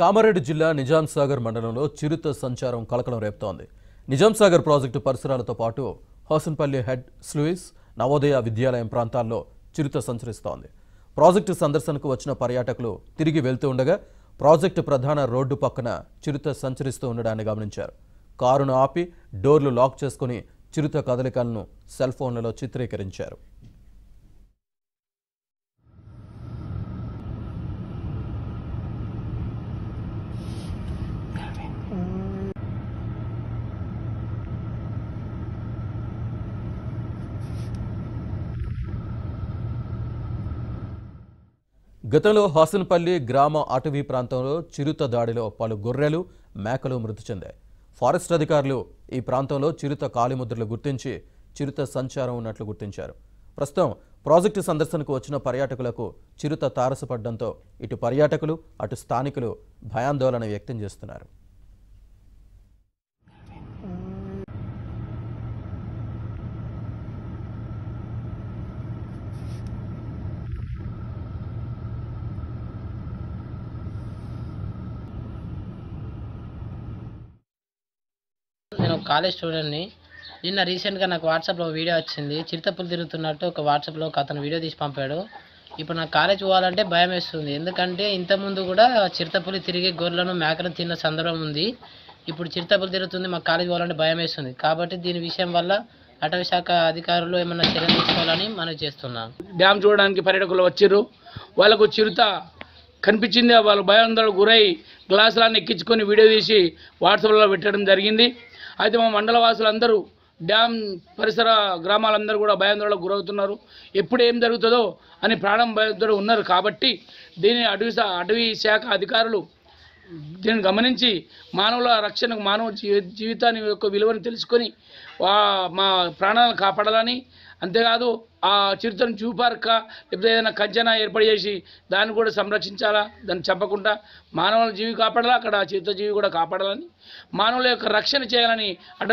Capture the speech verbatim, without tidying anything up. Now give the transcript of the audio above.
కామారెడ్డి జిల్లా నిజాం సాగర్ మండలంలో చిరుత సంచారం కలకలం రేపుతోంది. నిజాం సాగర్ ప్రాజెక్టు పరిసరాలతో పాటు హోసన్పల్లి హెడ్ స్లూయిస్, నవోదయ విద్యాలయం ప్రాంతాల్లో చిరుత సంచరిస్తోంది. ప్రాజెక్టు సందర్శనకు వచ్చిన పర్యాటకులు తిరిగి వెళ్తూ ఉండగా ప్రాజెక్టు ప్రధాన రోడ్డు పక్కన చిరుత సంచరిస్తూ ఉండడాన్ని గమనించారు. కారును ఆపి డోర్లు లాక్ చేసుకుని చిరుత కదలికలను సెల్ ఫోన్లలో చిత్రీకరించారు. గతంలో హాసన్పల్లి గ్రామ అటవీ ప్రాంతంలో చిరుత దాడిలో పలు గొర్రెలు, మేకలు మృతి చెందాయి. ఫారెస్ట్ అధికారులు ఈ ప్రాంతంలో చిరుత కాలిముద్రలు గుర్తించి చిరుత సంచారం ఉన్నట్లు గుర్తించారు. ప్రస్తుతం ప్రాజెక్టు సందర్శనకు వచ్చిన పర్యాటకులకు చిరుత తారసపడడంతో ఇటు పర్యాటకులు అటు స్థానికులు భయాందోళన వ్యక్తం చేస్తున్నారు. నేను కాలేజ్ స్టూడెంట్ని. నిన్న రీసెంట్గా నాకు వాట్సాప్లో వీడియో వచ్చింది. చిరుతపులు తిరుగుతున్నట్టు ఒక వాట్సాప్లో ఒక అతను వీడియో తీసి పంపాడు. ఇప్పుడు నాకు కాలేజ్ పోవాలంటే భయం వేస్తుంది. ఎందుకంటే ఇంతకుముందు కూడా చిరుతపులు తిరిగి గొర్రెలను, మేకలను తిన్న సందర్భం ఉంది. ఇప్పుడు చిరుతపులు తిరుగుతుంది, మాకు కాలేజ్ పోవాలంటే భయం వేస్తుంది. కాబట్టి దీని విషయం వల్ల అటవీ శాఖ అధికారులు ఏమైనా చర్యలు తీసుకోవాలని మనం చేస్తున్నాం. డ్యామ్ చూడడానికి పర్యాటకులు వచ్చారు. వాళ్ళకు చిరుత కనిపించింది. వాళ్ళు భయాందోళనకు గురై గ్లాసులను ఎక్కించుకొని వీడియో తీసి వాట్సాప్లో పెట్టడం జరిగింది. అయితే మా మండల వాసులందరూ, డ్యామ్ పరిసర గ్రామాలందరూ కూడా భయాందోళనకు గురవుతున్నారు. ఎప్పుడు ఏం జరుగుతుందో అని ప్రాణం భయంతో ఉన్నారు. కాబట్టి దీని అటవీ అటవీ శాఖ అధికారులు దీన్ని గమనించి మానవుల రక్షణకు, మానవ జీవితాన్ని యొక్క విలువను తెలుసుకొని మా ప్రాణాలను కాపాడాలని, అంతేకాదు ఆ చిరుతను జూ పార్క్ లేకపోతే ఏదైనా కంచెనా ఏర్పాటు చేసి దాన్ని కూడా సంరక్షించాలా, దాన్ని చంపకుండా మానవుల జీవి కాపాడాలా, అక్కడ చిరుత జీవి కూడా కాపాడాలని, మానవుల యొక్క రక్షణ చేయాలని అటు